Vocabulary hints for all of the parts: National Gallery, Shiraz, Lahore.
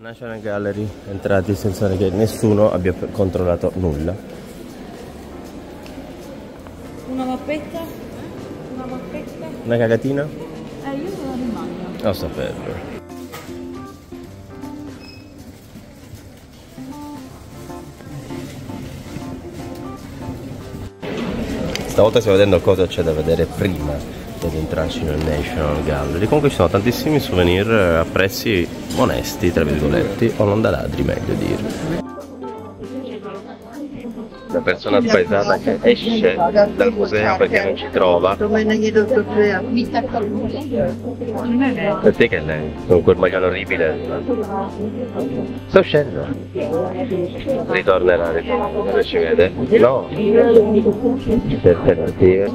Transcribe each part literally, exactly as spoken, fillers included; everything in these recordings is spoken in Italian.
National Gallery, entrati senza che nessuno abbia controllato nulla. Una mappetta? Una mappetta? Una cagatina? Eh, io sono in bagno. Lo sapevo. Stavolta stiamo vedendo cosa c'è da vedere prima di entrarci nel National Gallery. Comunque ci sono tantissimi souvenir a prezzi onesti, tra virgolette, o non da ladri, meglio dire. Una persona spaesata che esce dal museo perché non ci trova. Per te che è lei? Con quel maglione orribile? Sto scendo. Ritornerà, ritornerà, ci vede? No. Per te.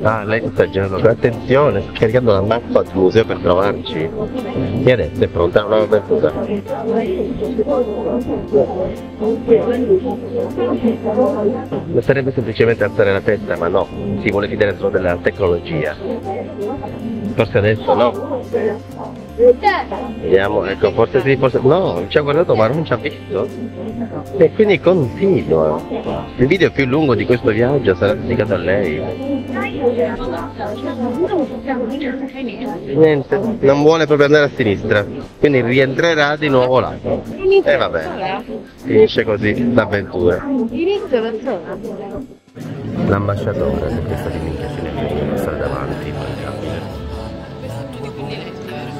Ah, lei sta girando. Attenzione, sta caricando la mappa del museo per trovarci. E adesso è pronta una apertura. Basterebbe semplicemente alzare la testa, ma no, si vuole fidare solo della tecnologia. Forse adesso no. Vediamo, ecco, forse sì, forse no, ci ha guardato ma non ci ha visto. E quindi continua. Il video più lungo di questo viaggio sarà dedicato a lei. Niente, non vuole proprio andare a sinistra, quindi rientrerà di nuovo là. E vabbè, finisce così l'avventura. L'ambasciatore di questa clinica ce ne sta davanti, immancabile.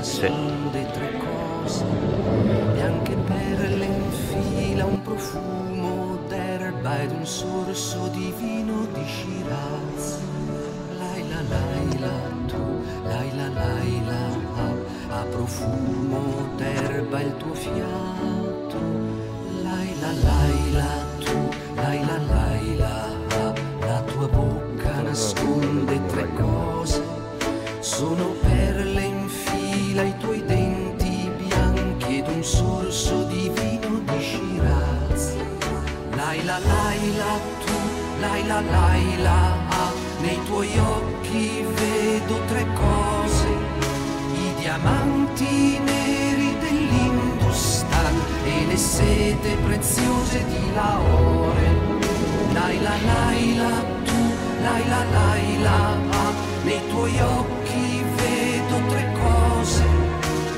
Sì. E anche per le infila un profumo d'erba ed un sorso divino di Shiraz. Laila laila tu, laila laila ha, ha profumo d'erba il tuo fiato. Laila laila tu, laila laila ha, la tua bocca nasconde tre cose. Sono perle in fila i tuoi denti bianchi ed un sorso divino di Shiraz. Laila laila tu, laila laila ah, nei tuoi occhi vedo tre cose: i diamanti neri dell'Industan e le sete preziose di Lahore. Laila laila tu, laila laila ah, nei tuoi occhi vedo tre cose,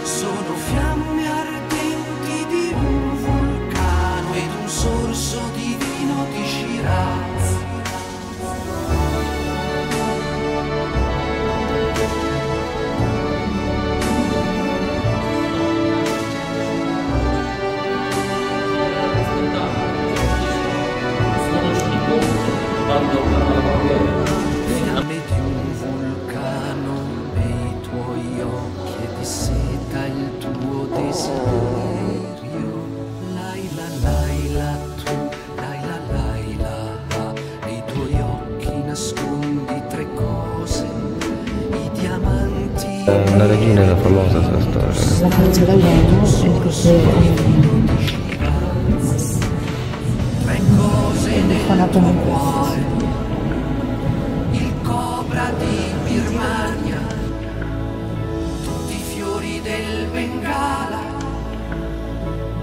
sono fiamme ardenti di un vulcano ed un sorso divino di Shiraz. La regina era famosa questa storia. La faccia da uomo è così. Il cobra di Birmania, tutti i fiori del Bengala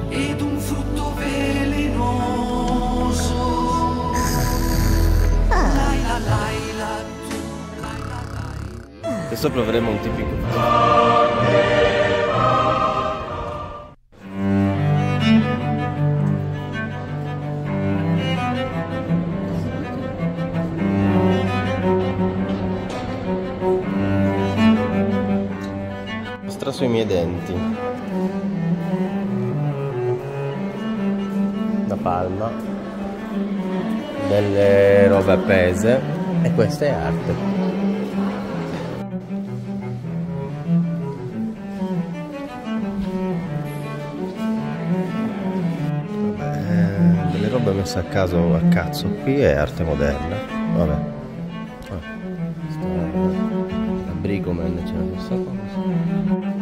ed un frutto velenoso. Laila laila. Adesso proveremo un tipico. Mostra sui miei denti. La palma. Delle robe appese. E questa è arte. Messa a caso a cazzo, qui è arte moderna. Vabbè, vabbè. Sto... la Brigoman, c'è una stessa cosa.